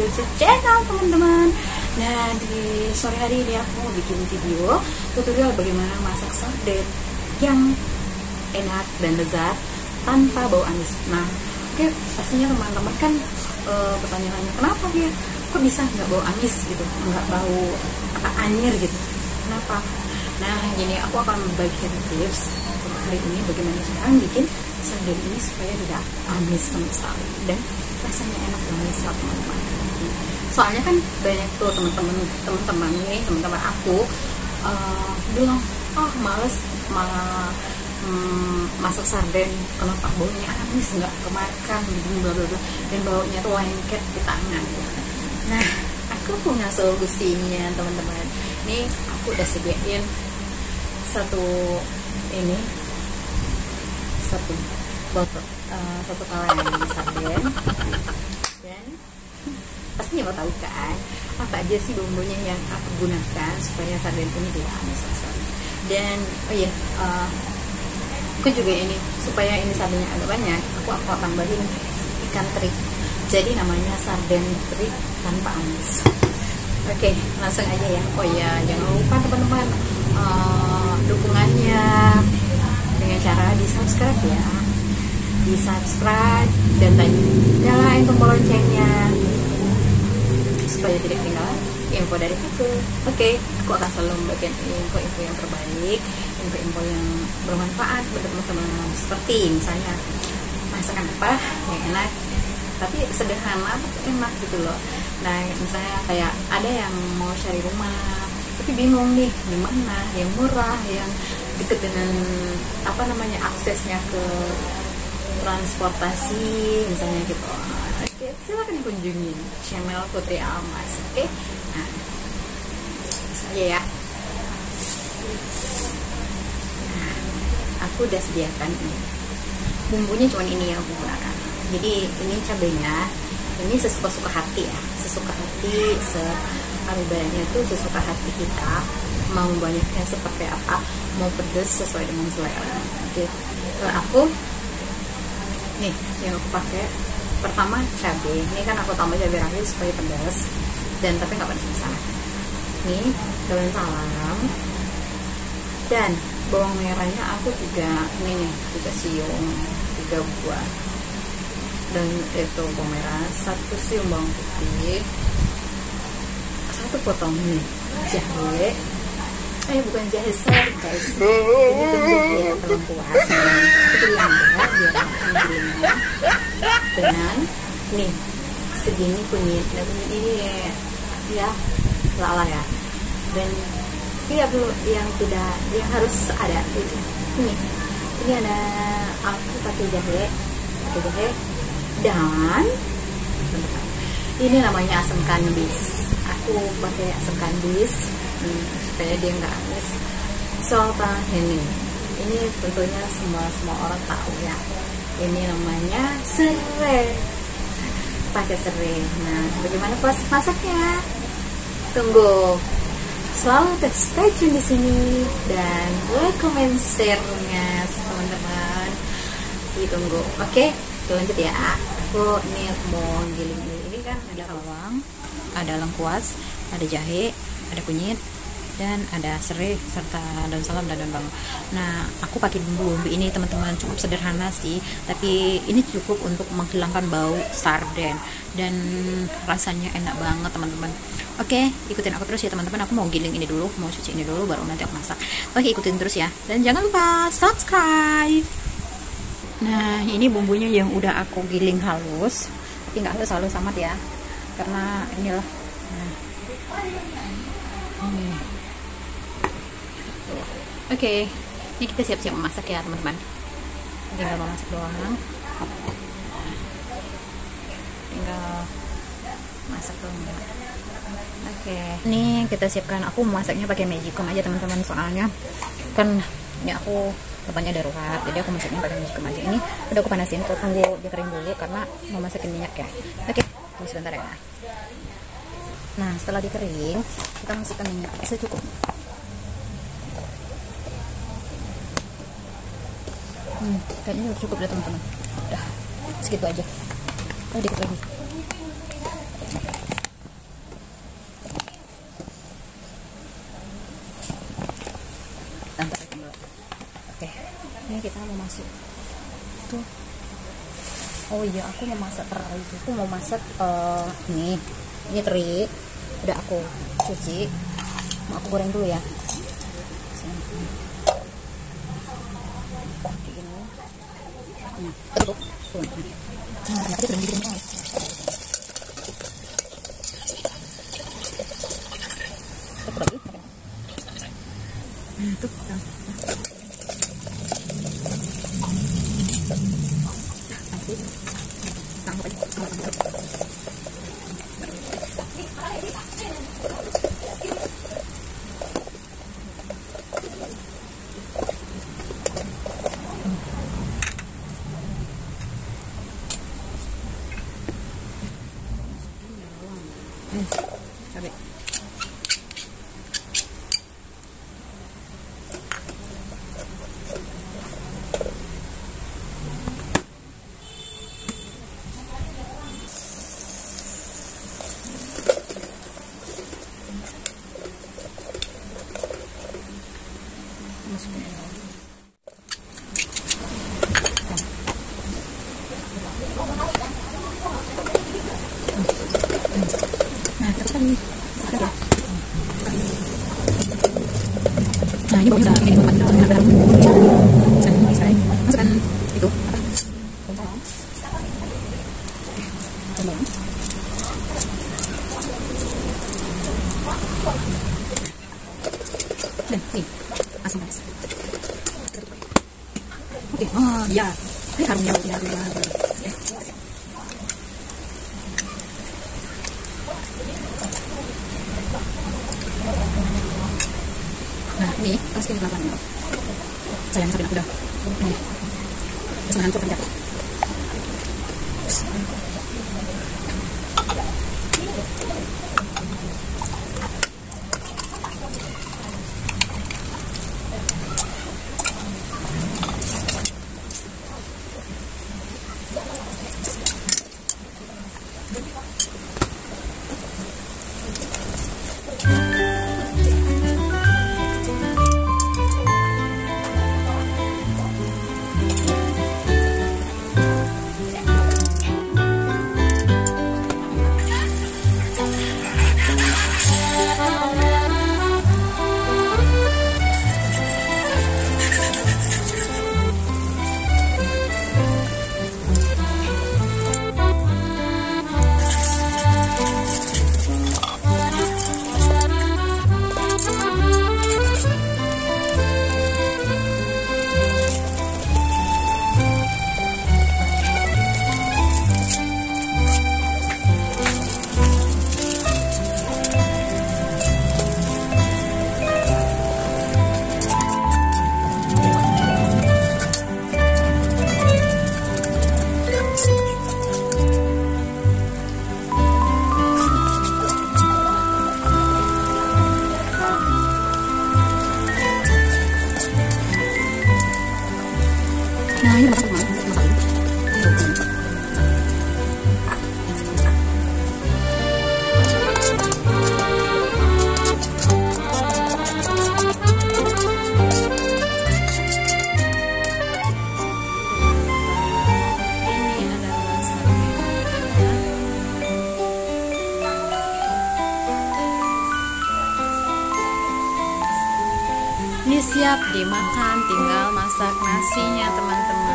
YouTube channel teman-teman. Nah, di sore hari ini aku mau bikin video tutorial bagaimana masak sarden yang enak dan lezat tanpa bau amis. Nah, oke, pastinya teman-teman kan pertanyaannya kenapa ya kok bisa nggak bau amis gitu, nggak bau apa anyir gitu, kenapa? Nah, gini, aku akan membagikan tips hari ini bagaimana cara bikin sarden ini supaya tidak amis sama sekali dan rasanya enak banget saat teman-teman. Soalnya kan banyak tuh teman-teman aku bilang, oh males malah masak sarden, kenapa baunya amis, nggak kemakan, bla bla bla, dan baunya tuh lengket di tangan. Nah, aku punya solusinya teman-teman. Ini aku udah sediain satu kaleng sarden, dan pasti mau tahu kan apa aja sih bumbunya yang aku gunakan supaya sarden ini tidak amis. Dan oh iya, aku juga ini supaya ini sardennya agak banyak, aku akan tambahin ikan teri. Jadi namanya sarden teri tanpa amis. Oke, langsung aja ya. Oh ya, jangan lupa teman-teman dukungannya dengan cara di subscribe ya, di subscribe dan nyalain tombol loncengnya supaya tidak ketinggalan info dari aku. Oke, aku akan selalu membagikan info-info yang terbaik, info-info yang bermanfaat buat teman-teman, seperti misalnya masakan apa yang enak tapi sederhana tapi enak gitu loh. Nah, misalnya kayak ada yang mau cari rumah tapi bingung nih gimana yang murah, yang deket dengan apa namanya aksesnya ke transportasi misalnya gitu. Oke, silahkan kunjungi channel Putri Almas. Oke, nah saja ya. Nah, aku udah sediakan ini bumbunya, cuman ini yang aku gunakan. Jadi ini cabenya, ini sesuka-suka hati ya, sesuka hati, searubannya tuh sesuka hati kita, mau banyaknya seperti apa, mau pedes sesuai dengan selera. Oke, aku nih yang aku pakai pertama cabe, ini kan aku tambah cabe rawit supaya pedas dan tapi nggak pedas misalnya. Nih daun salam dan bawang merahnya aku tiga, ini nih 3 siung 3 buah. Dan itu bawang merah, 1 siung bawang putih, 1 potong jahe, bukan jahe sorry guys, ini bentuknya telur kuas, itu diambil biar anggurnya, dengan nih segini kunyit, dan kunyit ini ya lala ya, dan tidak perlu yang tidak yang harus ada itu, ini ada aku pakai jahe. Dan ini namanya asam kandis, aku pakai asam kandis supaya dia nggak amis. Soal tahini ini tentunya semua orang tahu ya, ini namanya serai, pakai serai. Nah, bagaimana proses masaknya, tunggu selalu stay tune di sini dan like, comment, share-nya teman-teman, ditunggu. Oke, lanjut ya. Aku ini mau giling ini kan ada bawang, ada lengkuas, ada jahe, ada kunyit, dan ada serai serta daun salam dan daun bawang. Nah, aku pakai bumbu ini teman-teman, cukup sederhana sih, tapi ini cukup untuk menghilangkan bau sarden dan rasanya enak banget teman-teman. Oke, ikutin aku terus ya teman-teman. Aku mau giling ini dulu, mau cuci ini dulu, baru nanti aku masak. Oke, ikutin terus ya, dan jangan lupa subscribe. Nah, ini bumbunya yang udah aku giling halus, tapi nggak halus-halus amat ya, karena inilah. Nah. Oke, ini kita siap-siap memasak ya teman-teman. Tinggal memasak doang, tinggal masak doang. Oke, ini kita siapkan. Aku masaknya pakai magic com aja teman-teman, soalnya kan ini aku depannya darurat, jadi aku masaknya pakai magic com aja. Ini udah aku panasin, aku tunggu dia kering dulu karena mau masakin minyak ya. Oke, tunggu sebentar ya. Nah, setelah dikering kita masukkan minyak secukupnya. Kayaknya udah cukup ya teman-teman, udah segitu aja. Oh, dikit lagi. masuk tuh. Oh iya, aku mau masak teri. Aku mau masak ini teri. Udah aku cuci. Mau aku goreng dulu ya. Tutup. Nah, ini masukin kelapanya. Sayang sampai udah. Nih. Jangan hancur ternyata. Siap dimakan, tinggal masak nasinya teman-teman.